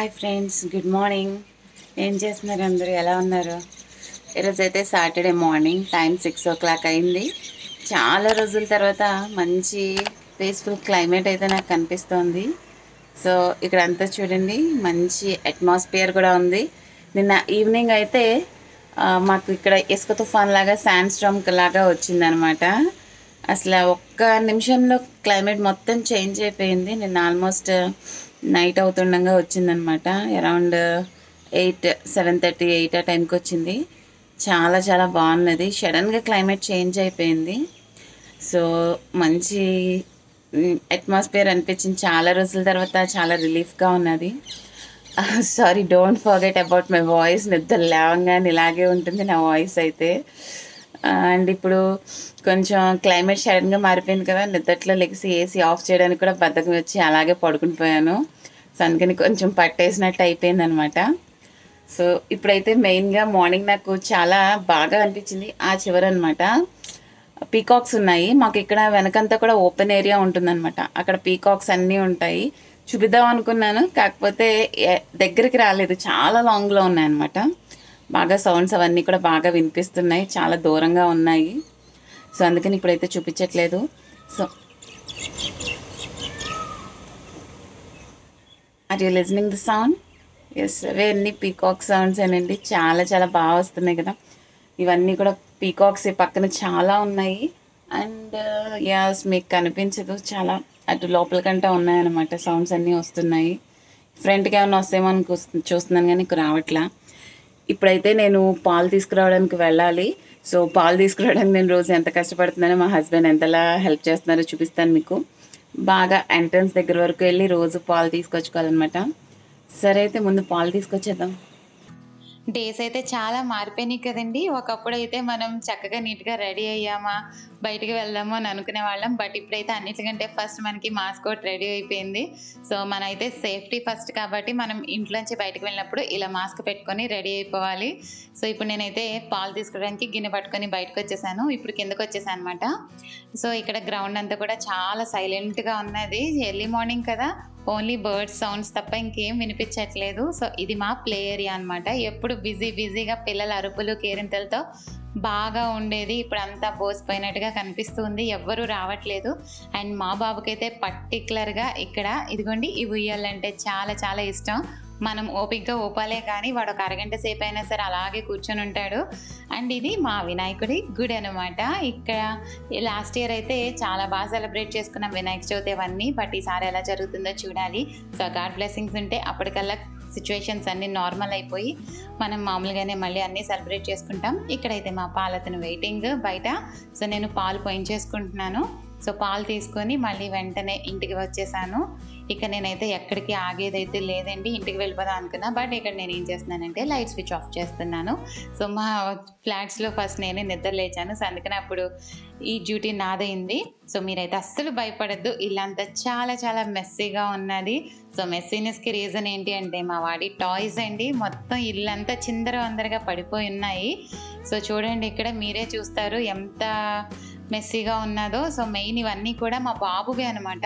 High friends good morning एम चेस्तुन्नारु अंदरू एला उन्नारु ई रोज़ु अयिते सैटर्डे मार्निंग टाइम 6 o'clock अयिंदी। चाला रोज़ुल तर्वात मंची पीस्फुल क्लाइमेट अयिते नाकु कनिपिस्तुंदी। सो इक्कడంతా चूडंडी मंची एटमॉस्फियर कूडा उंदी। निन्न ईवनिंग अयिते माकु इक्कడ ఇసుక తుఫాన్ లాగా శాండ్ స్టార్మ్ లాగా వచ్చింది అన్నమాట। అసలు ఒక్క నిమిషంలో క్లైమేట్ మొత్తం చేంజ్ అయిపోయింది। నిన్న ఆల్మోస్ట్ నైట్ అవుతుండగా వచ్చిందన్నమాట। అరౌండ్ 8, 7:30, 8 ఆ టైంకి వచ్చింది। చాలా చాలా బాగున్నది। సడన్గా క్లైమేట్ చేంజ్ అయిపోయింది। సో మంచి అట్మాస్ఫియర్ అనిపించింది। చాలా రోజుల తర్వాత చాలా రిలీఫ్గా ఉన్నది। Sorry don't forget about my voice. నిద్ర లేవంగానే ఇలాగే ఉంటుంది నా వాయిస్ అయితే। అండ్ ఇప్పుడు కొంచెం క్లైమేట్ సడన్గా మారిపోయింది కదా, నిద్రట్లో లెగిసి ఏసీ ఆఫ్ చేయడానికి కూడా బద్దకం వచ్చి అలాగే పడుకుని పోయాను। సో అందుకని కొంచెం పట్టేసినట్టు అయిపోయింది అనమాట। సో ఇప్పుడైతే మెయిన్గా మార్నింగ్ నాకు చాలా బాగా అనిపించింది ఆ చివర అనమాట। పీకాక్స్ ఉన్నాయి మాకు ఇక్కడ, వెనకంతా కూడా ఓపెన్ ఏరియా ఉంటుందన్నమాట। అక్కడ పీకాక్స్ అన్నీ ఉంటాయి, చూపిద్దాం అనుకున్నాను, కాకపోతే దగ్గరికి రాలేదు, చాలా లాంగ్లో ఉన్నాయన్నమాట। బాగా సౌండ్స్ అవన్నీ కూడా బాగా వినిపిస్తున్నాయి, చాలా దూరంగా ఉన్నాయి। సో అందుకని ఇప్పుడైతే చూపించట్లేదు। So are you listening the sound? Yes, అవన్నీ పీకాక్ సౌండ్స్ అనండి। చాలా చాలా బాగా వస్తున్నాయి కదా, ఇవన్నీ కూడా పీకాక్స్ పక్కన చాలా ఉన్నాయి। అండ్ యాస్ మీకు కనిపించదు, చాలా అటు లోపలికంటే ఉన్నాయన్నమాట, సౌండ్స్ అన్నీ వస్తున్నాయి। ఫ్రంట్కి ఏమైనా వస్తేమో అని చూస్తున్నాను కానీ నీకు రావట్లా। ఇప్పుడైతే నేను పాలు తీసుకురావడానికి వెళ్ళాలి। సో పాలు తీసుకురావడానికి నేను రోజు ఎంత కష్టపడుతున్నానో, మా హస్బెండ్ ఎంతలా హెల్ప్ చేస్తున్నారో చూపిస్తాను మీకు। బాగా ఎంట్రన్స్ దగ్గర వరకు వెళ్ళి రోజు పాలు తీసుకొచ్చుకోవాలన్నమాట। సరే అయితే ముందు పాలు తీసుకొచ్చేద్దాం। డేస్ అయితే చాలా మారిపోయినాయి కదండి। ఒకప్పుడు అయితే మనం చక్కగా నీట్గా రెడీ అయ్యామా బయటికి వెళ్దాము అని అనుకునే వాళ్ళం, బట్ ఇప్పుడైతే అన్నిటికంటే ఫస్ట్ మనకి మాస్కోట్ రెడీ అయిపోయింది। సో మనైతే సేఫ్టీ ఫస్ట్ కాబట్టి మనం ఇంట్లోంచి బయటకు వెళ్ళినప్పుడు ఇలా మాస్క్ పెట్టుకొని రెడీ అయిపోవాలి। సో ఇప్పుడు నేనైతే పాలు తీసుకోవడానికి గిన్నె పట్టుకొని బయటకు వచ్చేసాను, ఇప్పుడు కిందకు వచ్చేసాను అనమాట। సో ఇక్కడ గ్రౌండ్ అంతా కూడా చాలా సైలెంట్గా ఉన్నది, ఎర్లీ మార్నింగ్ కదా, ఓన్లీ బర్డ్స్ సౌండ్స్ తప్ప ఇంకేం వినిపించట్లేదు। సో ఇది మా ప్లే ఏరియా అనమాట। ఎప్పుడు బిజీగా పిల్లల అరుపులు కేరింతలతో బాగా ఉండేది, ఇప్పుడు అంతా బోసిపోయినట్టుగా కనిపిస్తుంది, ఎవ్వరూ రావట్లేదు। అండ్ మా బాబుకైతే పర్టికులర్గా ఇక్కడ ఇదిగోండి ఈ ఉయ్యాలంటే చాలా చాలా ఇష్టం। మనం ఓపికగా ఊపాలే కానీ వాడు ఒక అరగంట సేపు అయినా సరే అలాగే కూర్చొని ఉంటాడు। అండ్ ఇది మా వినాయకుడి గుడి అనమాట। ఇక్కడ లాస్ట్ ఇయర్ అయితే చాలా బాగా సెలబ్రేట్ చేసుకున్నాం వినాయక చవితి అవన్నీ, బట్ ఈసారి ఎలా జరుగుతుందో చూడాలి। సో గాడ్ బ్లెస్సింగ్స్ ఉంటే అప్పటికల్లా సిచ్యువేషన్స్ అన్నీ నార్మల్ అయిపోయి మనం మామూలుగానే మళ్ళీ అన్నీ సెలబ్రేట్ చేసుకుంటాం। ఇక్కడైతే మా పాలతను వెయిటింగ్ బయట, సో నేను పాలు పోయించేసుకుంటున్నాను। సో పాలు తీసుకొని మళ్ళీ వెంటనే ఇంటికి వచ్చేసాను। ఇక నేనైతే ఎక్కడికి ఆగేదైతే లేదండి, ఇంటికి వెళ్ళిపోదాం అనుకున్నా, బట్ ఇక్కడ నేను ఏం చేస్తున్నానంటే లైట్ స్విచ్ ఆఫ్ చేస్తున్నాను। సో మా ఫ్లాట్స్లో ఫస్ట్ నేనే నిద్ర లేచాను, సో అందుకని అప్పుడు ఈ డ్యూటీ నాదైంది। సో మీరైతే అస్సలు భయపడద్దు, ఇల్లంతా చాలా చాలా మెస్సీగా ఉన్నది। సో మెస్సీనెస్కి రీజన్ ఏంటి అంటే మా వాడి టాయ్స్ అండి, మొత్తం ఇల్లంతా చిందరవందరగా పడిపోయి ఉన్నాయి। సో చూడండి ఇక్కడ మీరే చూస్తారు ఎంత మెస్సీగా ఉన్నదో। సో మెయిన్ ఇవన్నీ కూడా మా బాబువే అనమాట,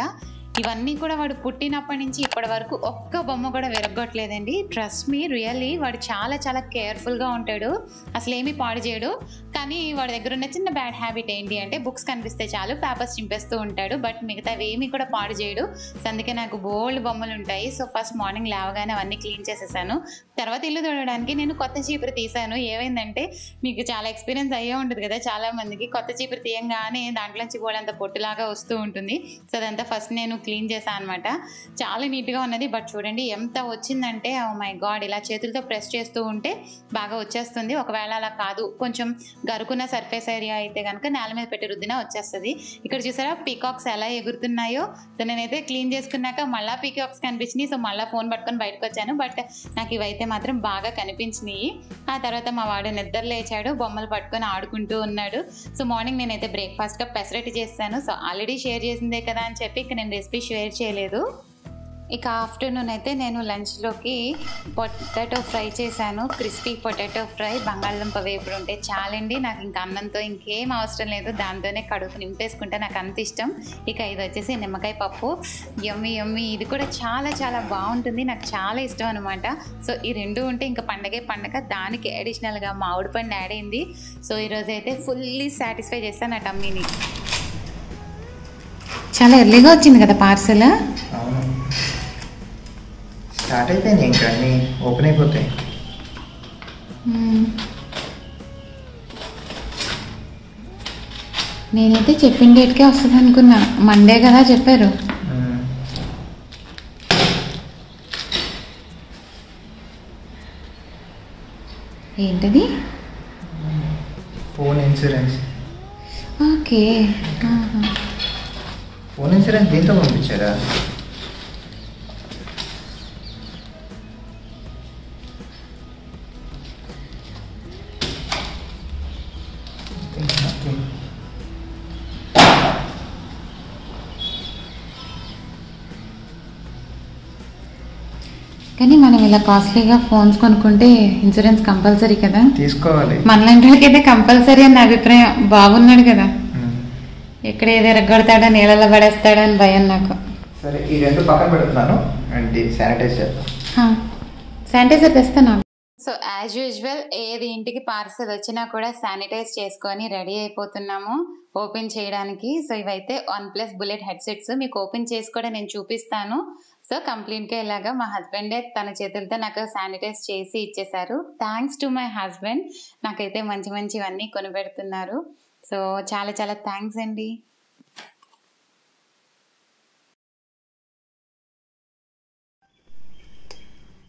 ఇవన్నీ కూడా వాడు పుట్టినప్పటి నుంచి ఇప్పటి వరకు ఒక్క బొమ్మ కూడా విరగొట్టలేదండి। ట్రస్ట్ మీ, రియల్లీ వాడు చాలా చాలా కేర్ఫుల్గా ఉంటాడు, అసలు ఏమీ పాడు చేయడు। కానీ వాడి దగ్గర ఉన్న చిన్న బ్యాడ్ హ్యాబిట్ ఏంటి అంటే బుక్స్ కనిపిస్తే చాలు పేపర్స్ చింపేస్తూ ఉంటాడు, బట్ మిగతావి ఏమీ కూడా పాడు చేయడు। సో అందుకే నాకు బోల్డ్ బొమ్మలు ఉంటాయి। సో ఫస్ట్ మార్నింగ్ లేవగానే అవన్నీ క్లీన్ చేసేసాను, తర్వాత ఇల్లు తుడవడానికి నేను కొత్త చీపురు తీసాను। ఏమైందంటే మీకు చాలా ఎక్స్పీరియన్స్ అయ్యే ఉంటుంది కదా చాలామందికి, కొత్త చీపురు తీయంగానే దాంట్లోంచి గోడంత పొట్టులాగా వస్తూ ఉంటుంది। సో అదంతా ఫస్ట్ నేను క్లీన్ చేశాను అనమాట, చాలా నీట్గా ఉన్నది। బట్ చూడండి ఎంత వచ్చిందంటే ఓ మై గాడ్, ఇలా చేతులతో ప్రెస్ చేస్తూ ఉంటే బాగా వచ్చేస్తుంది। ఒకవేళ అలా కాదు కొంచెం గరుకున్న సర్ఫేస్ ఏరియా అయితే కనుక నేల మీద పెట్టి రుద్దినా వచ్చేస్తుంది। ఇక్కడ చూసారా పీకాక్స్ ఎలా ఎగురుతున్నాయో। సో నేనైతే క్లీన్ చేసుకున్నాక మళ్ళీ పీకాక్స్ కనిపించినాయి, సో మళ్ళీ ఫోన్ పట్టుకొని బయటకు వచ్చాను, బట్ నాకు ఇవైతే మాత్రం బాగా కనిపించినాయి। ఆ తర్వాత మా వాడు నిద్ర లేచాడు, బొమ్మలు పట్టుకొని ఆడుకుంటూ ఉన్నాడు। సో మార్నింగ్ నేనైతే బ్రేక్ఫాస్ట్గా పెసరట్టు చేస్తాను, సో ఆల్రెడీ షేర్ చేసిందే కదా అని చెప్పి ఇక నేను షేర్ చేయలేదు। ఇక ఆఫ్టర్నూన్ అయితే నేను లంచ్లోకి పొటాటో ఫ్రై చేశాను. క్రిస్పీ పొటాటో ఫ్రై బంగాళదుంప వేపుడు ఉంటే చాలండి. నాకు ఇంకా అన్నంతో ఇంకేం అవసరం లేదు, దాంతోనే కడుపు నింపేసుకుంటే నాకు అంత ఇష్టం. ఇక ఇది వచ్చేసి నిమ్మకాయ పప్పు, యమ్మి యమ్మి. ఇది కూడా చాలా చాలా బాగుంటుంది, నాకు చాలా ఇష్టం అనమాట. సో ఈ రెండు ఉంటే ఇంకా పండగే పండగ. దానికి అడిషనల్గా మామిడి పండు యాడ్ అయింది. సో ఈరోజు అయితే ఫుల్లీ సాటిస్ఫై చేస్తాను నా టమ్మీని. చాలా ఎర్లీగా వచ్చింది కదా పార్సల్, స్టార్ట్ అయిపోయింది, ఇంకా అన్నీ ఓపెన్ అయిపోతాయి. నేనైతే చెప్పిన డేట్కే వస్తుంది అనుకున్నా, మండే కదా చెప్పారు. ఏంటది? Phone insurance. Okay, phone insurance దీంతో పంపించారా? కానీ మనం ఇలా కాస్ట్లీగా ఫోన్స్ కొనుక్కుంటే ఇన్సూరెన్స్ కంపల్సరీ కదా తీసుకోవాలి. మనలాంటి వాళ్ళకైతే కంపల్సరీ అని అభిప్రాయం. బాగున్నాడు కదా, ఎక్కడ ఏదో ఎరగొడతాడా, నీళ్ళలో పడేస్తాడా అని భయం నాకు. సరే, ఈ రెండు పక్కన పెడుతున్నాను. అంటే శానిటైజర్ శానిటైజర్ తెస్తాను. సో యాజ్ యూజువల్ ఏది ఇంటికి పార్సల్ వచ్చినా కూడా శానిటైజ్ చేసుకొని రెడీ అయిపోతున్నాము ఓపెన్ చేయడానికి. సో ఇవైతే వన్ ప్లస్ బుల్లెట్ హెడ్సెట్స్, మీకు ఓపెన్ చేసి కూడా నేను చూపిస్తాను. సో కంప్లీట్గా ఇలాగా మా హస్బెండే తన చేతులతో నాకు శానిటైజ్ చేసి ఇచ్చేశారు. థ్యాంక్స్ టు మై హస్బెండ్, నాకైతే మంచి మంచివన్నీ కొనిపెడుతున్నారు. సో చాలా చాలా థ్యాంక్స్ అండి.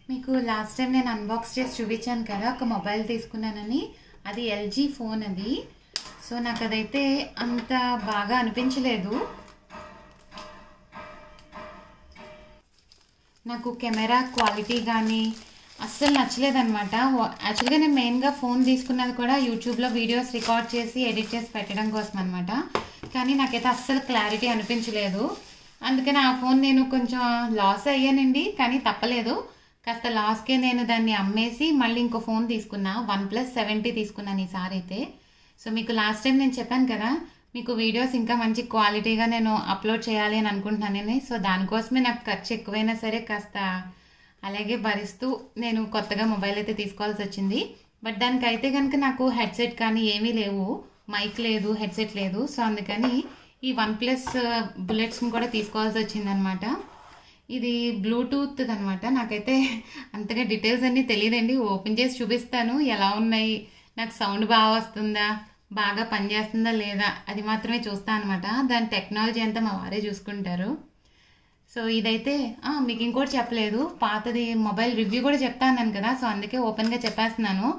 మీకు లాస్ట్ టైం నేను అన్బాక్స్ చేసి చూపించాను కదా ఒక మొబైల్ తీసుకున్నానని, అది ఎల్జీ ఫోన్ అది. సో నాకు అదైతే అంత బాగా అనిపించలేదు. నాకు కెమెరా క్వాలిటీ కానీ అస్సలు నచ్చలేదన్నమాట. యాక్చువల్గా నేను మెయిన్గా ఫోన్ తీసుకున్నది కూడా యూట్యూబ్లో వీడియోస్ రికార్డ్ చేసి ఎడిట్ చేసి పెట్టడం కోసం అనమాట. కానీ నాకైతే అస్సలు క్లారిటీ అనిపించలేదు, అందుకని ఆ ఫోన్ నేను కొంచెం లాస్ అయ్యానండి. కానీ తప్పలేదు, కాస్త లాస్కే నేను దాన్ని అమ్మేసి మళ్ళీ ఇంకో ఫోన్ తీసుకున్నా. వన్ ప్లస్ 70 తీసుకున్నాను ఈసారి అయితే. సో మీకు లాస్ట్ టైం నేను చెప్పాను కదా, మీకు వీడియోస్ ఇంకా మంచి క్వాలిటీగా నేను అప్లోడ్ చేయాలి అని అనుకుంటున్నానని. సో దానికోసమే నాకు ఖర్చు ఎక్కువైనా సరే కాస్త అలాగే భరిస్తూ నేను కొత్తగా మొబైల్ అయితే తీసుకోవాల్సి వచ్చింది. బట్ దానికైతే కనుక నాకు హెడ్సెట్ కానీ ఏమీ లేవు, మైక్ లేదు, హెడ్సెట్ లేదు. సో అందుకని ఈ వన్ ప్లస్ బుల్లెట్స్ని కూడా తీసుకోవాల్సి వచ్చిందనమాట. ఇది బ్లూటూత్ అనమాట. నాకైతే అంతగా డీటెయిల్స్ అన్నీ తెలియదండి, ఓపెన్ చేసి చూపిస్తాను ఎలా ఉన్నాయి, నాకు సౌండ్ బాగా వస్తుందా, బాగా పనిచేస్తుందా లేదా, అది మాత్రమే చూస్తాను అనమాట. దాని టెక్నాలజీ అంతా మా వారే చూసుకుంటారు. సో ఇదైతే మీకు ఇంకోటి చెప్పలేదు, పాతది మొబైల్ రివ్యూ కూడా చెప్తా అన్నాను కదా, సో అందుకే ఓపెన్గా చెప్పేస్తున్నాను.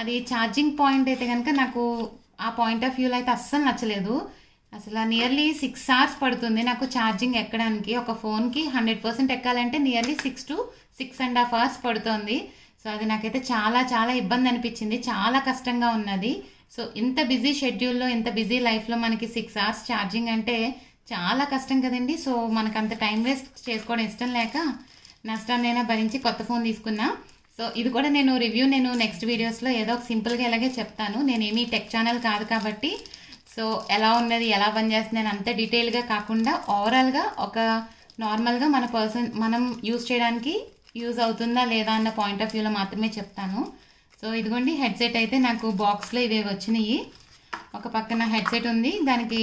అది ఛార్జింగ్ పాయింట్ అయితే కనుక నాకు ఆ పాయింట్ ఆఫ్ వ్యూలో అయితే అస్సలు నచ్చలేదు. అసలు నియర్లీ 6 hours పడుతుంది నాకు ఛార్జింగ్ ఎక్కడానికి. ఒక ఫోన్కి 100% ఎక్కాలంటే నియర్లీ 6 to 6.5 hours పడుతుంది. సో అది నాకైతే చాలా చాలా ఇబ్బంది అనిపించింది, చాలా కష్టంగా ఉన్నది. సో ఇంత బిజీ షెడ్యూల్లో, ఇంత బిజీ లైఫ్లో మనకి 6 hours ఛార్జింగ్ అంటే చాలా కష్టం కదండి. సో మనకు అంత టైం వేస్ట్ చేసుకోవడం ఇష్టం లేక నష్టాన్నైనా భరించి కొత్త ఫోన్ తీసుకున్నా. సో ఇది కూడా నేను రివ్యూ నేను నెక్స్ట్ వీడియోస్లో ఏదో ఒక సింపుల్గా ఇలాగే చెప్తాను. నేనేమీ టెక్ ఛానల్ కాదు కాబట్టి సో ఎలా ఉన్నది, ఎలా పనిచేస్తుంది అని అంత డీటెయిల్గా కాకుండా ఓవరాల్గా ఒక నార్మల్గా మన పర్సన్ మనం యూజ్ చేయడానికి యూజ్ అవుతుందా లేదా అన్న పాయింట్ ఆఫ్ వ్యూలో మాత్రమే చెప్తాను. సో ఇదిగోండి హెడ్సెట్ అయితే నాకు బాక్స్లో ఇవే వచ్చినాయి. ఒక పక్కన హెడ్సెట్ ఉంది, దానికి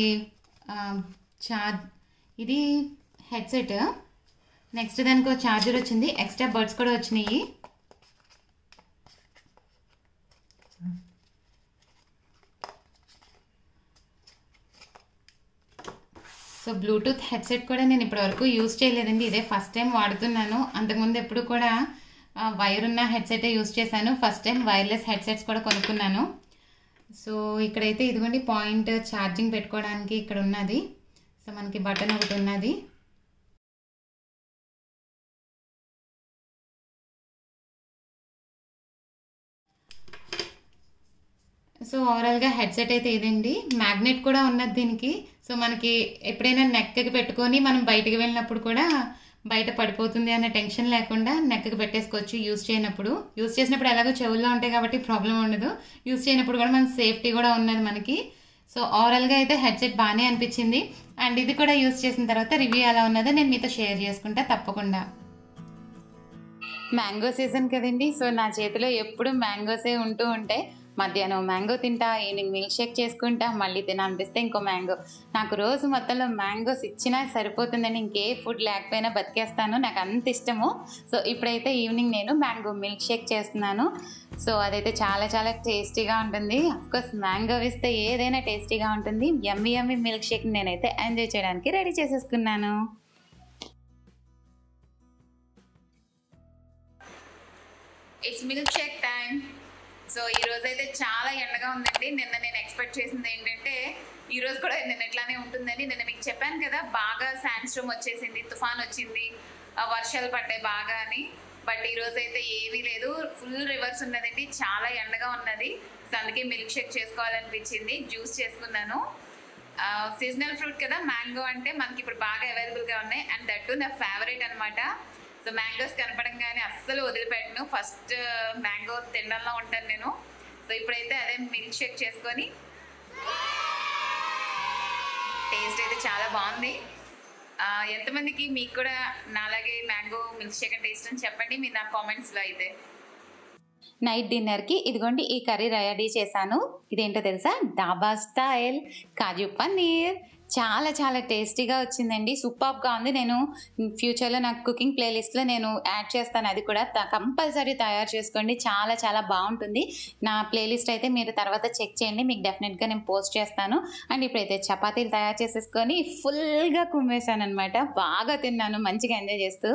ఇది హెడ్సెట్, నెక్స్ట్ దానికి ఒక ఛార్జర్ వచ్చింది, ఎక్స్ట్రా బర్డ్స్ కూడా వచ్చినాయి. సో బ్లూటూత్ హెడ్సెట్ కూడా నేను ఇప్పటివరకు యూజ్ చేయలేదండి, ఇదే ఫస్ట్ టైం వాడుతున్నాను. అంతకుముందు ఎప్పుడు కూడా వైర్ ఉన్న హెడ్సెటే యూజ్ చేశాను, ఫస్ట్ టైం వైర్లెస్ హెడ్సెట్స్ కూడా కొనుక్కున్నాను. సో ఇక్కడైతే ఇదిగోండి పాయింట్ ఛార్జింగ్ పెట్టుకోవడానికి ఇక్కడ ఉన్నది. సో మనకి బటన్ ఒకటి ఉన్నది. సో ఓవరాల్గా హెడ్సెట్ అయితే ఇదండి. మ్యాగ్నెట్ కూడా ఉన్నది దీనికి. సో మనకి ఎప్పుడైనా నెక్కి పెట్టుకొని మనం బయటకు వెళ్ళినప్పుడు కూడా బయట పడిపోతుంది అన్న టెన్షన్ లేకుండా నెక్కి పెట్టేసుకోవచ్చు. యూస్ చేసినప్పుడు ఎలాగో చెవుల్లో ఉంటాయి కాబట్టి ప్రాబ్లం ఉండదు. యూస్ చేయనప్పుడు కూడా మన సేఫ్టీ కూడా ఉన్నది మనకి. సో ఓవరాల్ గా అయితే హెడ్సెట్ బానే అనిపించింది. అండ్ ఇది కూడా యూస్ చేసిన తర్వాత రివ్యూ ఎలా ఉన్నదో నేను మీతో షేర్ చేసుకుంటా తప్పకుండా. మ్యాంగో సీజన్ కదండి, సో నా చేతిలో ఎప్పుడు మ్యాంగోసే ఉంటూ ఉంటాయి. మధ్యాహ్నం మ్యాంగో తింటా, ఈవినింగ్ మిల్క్ షేక్ చేసుకుంటా, మళ్ళీ తినాలనిపిస్తే ఇంకో మ్యాంగో. నాకు రోజు మొత్తంలో మ్యాంగోస్ ఇచ్చినా సరిపోతుందని ఇంకే ఫుడ్ లేకపోయినా బతికేస్తాను, నాకు అంత ఇష్టము. సో ఇప్పుడైతే ఈవినింగ్ నేను మ్యాంగో మిల్క్ షేక్ చేస్తున్నాను. సో అదైతే చాలా చాలా టేస్టీగా ఉంటుంది. అఫ్కోర్స్ మ్యాంగో ఇస్తే ఏదైనా టేస్టీగా ఉంటుంది. యమ్మీ యమ్మీ మిల్క్ షేక్ని నేనైతే ఎంజాయ్ చేయడానికి రెడీ చేసేసుకున్నాను. It's milk shake time. So ఈరోజైతే చాలా ఎండగా ఉందండి. నిన్న నేను ఎక్స్పెక్ట్ చేసింది ఏంటంటే ఈరోజు కూడా నిన్న ఇట్లానే ఉంటుందని నిన్న మీకు చెప్పాను కదా, బాగా శాండ్ స్టోమ్ వచ్చేసింది, తుఫాన్ వచ్చింది, వర్షాలు పడ్డాయి బాగా అని. బట్ ఈరోజైతే ఏమీ లేదు, ఫుల్ రివర్స్ ఉన్నదండి, చాలా ఎండగా ఉన్నది. సో అందుకే మిల్క్ షేక్ చేసుకోవాలనిపించింది, జ్యూస్ చేసుకున్నాను. సీజనల్ ఫ్రూట్ కదా మ్యాంగో అంటే మనకి ఇప్పుడు బాగా అవైలబుల్గా ఉన్నాయి. అండ్ దట్టు నా ఫేవరెట్ అనమాట. సో మ్యాంగోస్ కనపడంగానే అస్సలు వదిలిపెట్టను, ఫస్ట్ మ్యాంగో తినడంలో ఉంటాను నేను. సో ఇప్పుడైతే అదే మిల్క్ షేక్ చేసుకొని, టేస్ట్ అయితే చాలా బాగుంది. ఎంతమందికి మీకు కూడా నాలాగే మ్యాంగో మిల్క్ షేక్ అంటే ఇష్టం చెప్పండి మీరు నా కామెంట్స్లో. అయితే నైట్ డిన్నర్కి ఇదిగోండి ఈ కర్రీ రెడీ చేశాను. ఇదేంటో తెలుసా, డాబా స్టైల్ కాజు పన్నీర్. చాలా చాలా టేస్టీగా వచ్చిందండి, సూపర్గా ఉంది. నేను ఫ్యూచర్లో నాకు కుకింగ్ ప్లేలిస్ట్లో నేను యాడ్ చేస్తాను, అది కూడా కంపల్సరీ తయారు చేసుకోండి, చాలా చాలా బాగుంటుంది. నా ప్లేలిస్ట్ అయితే మీరు తర్వాత చెక్ చేయండి, మీకు డెఫినెట్గా నేను పోస్ట్ చేస్తాను. అండ్ ఇప్పుడైతే చపాతీలు తయారు చేసేసుకొని ఫుల్గా కుమ్మేశాను అనమాట, బాగా తిన్నాను, మంచిగా ఎంజాయ్ చేస్తూ.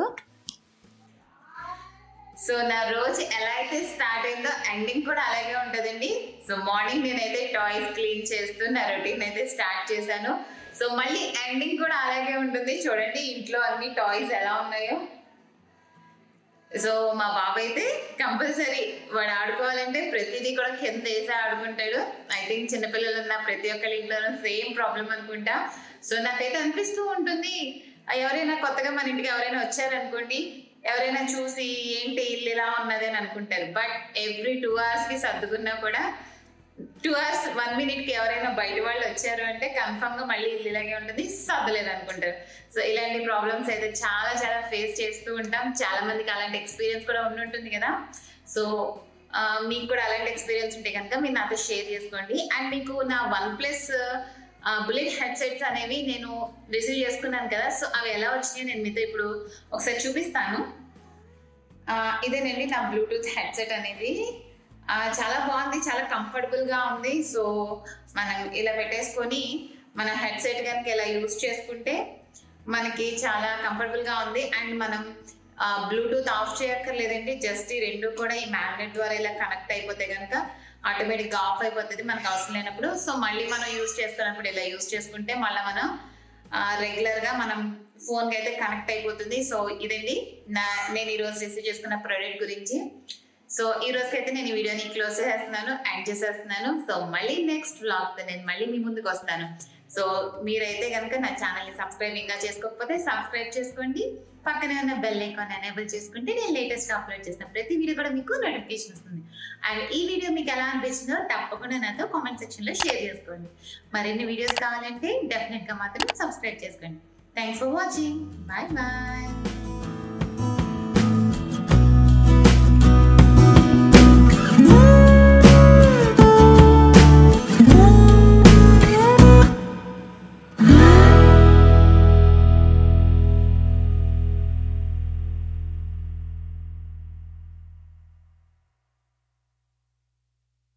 సో నా రోజు ఎలా అయితే స్టార్ట్ అయిందో ఎండింగ్ కూడా అలాగే ఉంటుందండి. సో మార్నింగ్ నేనైతే టాయ్స్ క్లీన్ చేస్తూ నా రొటీన్ అయితే స్టార్ట్ చేశాను. సో మళ్ళీ ఎండింగ్ కూడా అలాగే ఉంటుంది. చూడండి ఇంట్లో అన్ని టాయ్స్ ఎలా ఉన్నాయో. సో మా బాబు అయితే కంపల్సరీ వాడు ఆడుకోవాలంటే ప్రతిదీ కూడా కింద వేసి ఆడుకుంటాడు. ఐ థింక్ చిన్నపిల్లలు ఉన్న ప్రతి ఒక్కరి ఇంట్లోనూ సేమ్ ప్రాబ్లం అనుకుంటా. సో నాకైతే అనిపిస్తూ ఉంటుంది, ఎవరైనా కొత్తగా మన ఇంటికి ఎవరైనా వచ్చారనుకోండి, ఎవరైనా చూసి ఏంటి ఇల్లు ఇలా ఉన్నది అని అనుకుంటారు. బట్ ఎవ్రీ 2 hours కి సర్దుకున్నా కూడా 2 hours 1 minute కి ఎవరైనా బయట వాళ్ళు వచ్చారు అంటే కన్ఫర్మ్ గా మళ్ళీ ఇల్లు ఇలాగే ఉంటుంది, సర్దలేదు అనుకుంటారు. సో ఇలాంటి ప్రాబ్లమ్స్ అయితే చాలా చాలా ఫేస్ చేస్తూ ఉంటాం. చాలా మందికి అలాంటి ఎక్స్పీరియన్స్ కూడా ఉండుంటుంది కదా. సో మీకు కూడా అలాంటి ఎక్స్పీరియన్స్ ఉంటే కనుక మీరు నాతో షేర్ చేసుకోండి. అండ్ మీకు నా వన్ ప్లస్ బుల్లెట్ హెడ్సెట్స్ అనేవి నేను రిసీవ్ చేసుకున్నాను కదా, సో అవి ఎలా వచ్చినాయో నేను మీతో ఇప్పుడు ఒకసారి చూపిస్తాను. ఇదేనండి నా బ్లూటూత్ హెడ్సెట్ అనేది. చాలా బాగుంది, చాలా కంఫర్టబుల్గా ఉంది. సో మనం ఇలా పెట్టేసుకొని మన హెడ్సెట్ కనుక ఇలా యూజ్ చేసుకుంటే మనకి చాలా కంఫర్టబుల్గా ఉంది. అండ్ మనం బ్లూటూత్ ఆఫ్ చేయక్కర్లేదండి, జస్ట్ ఈ రెండు కూడా ఈ మ్యాగ్నెట్ ద్వారా ఇలా కనెక్ట్ అయిపోతే కనుక ఆటోమేటిక్గా ఆఫ్ అయిపోతుంది మనకు అవసరం లేనప్పుడు. సో మళ్ళీ మనం యూజ్ చేసుకున్నప్పుడు ఇలా యూజ్ చేసుకుంటే మళ్ళీ మనం రెగ్యులర్గా మనం ఫోన్కి అయితే కనెక్ట్ అయిపోతుంది. సో ఇదండి నేను ఈరోజు రిసీవ్ చేసుకున్న ప్రోడక్ట్ గురించి. సో ఈ రోజుకైతే నేను ఈ వీడియోని క్లోజ్ చేసేస్తున్నాను, ఎండ్ చేసేస్తున్నాను. సో మళ్ళీ నెక్స్ట్ వ్లాగ్తో నేను మళ్ళీ మీ ముందుకు వస్తాను. సో మీరైతే కనుక నా ఛానల్ని సబ్స్క్రైబ్ ఇంకా చేసుకోకపోతే సబ్స్క్రైబ్ చేసుకోండి, పక్కనే ఉన్న బెల్ ఐకాన్ ఎనేబుల్ చేసుకుంటే నేను లేటెస్ట్ అప్లోడ్ చేసిన ప్రతి వీడియో కూడా మీకు నోటిఫికేషన్ వస్తుంది. అండ్ ఈ వీడియో మీకు ఎలా అనిపించిందో తప్పకుండా నాతో కామెంట్ సెక్షన్లో షేర్ చేసుకోండి. మరిన్ని వీడియోస్ కావాలంటే డెఫినెట్గా మాత్రం సబ్స్క్రైబ్ చేసుకోండి. Thanks for watching, bye bye.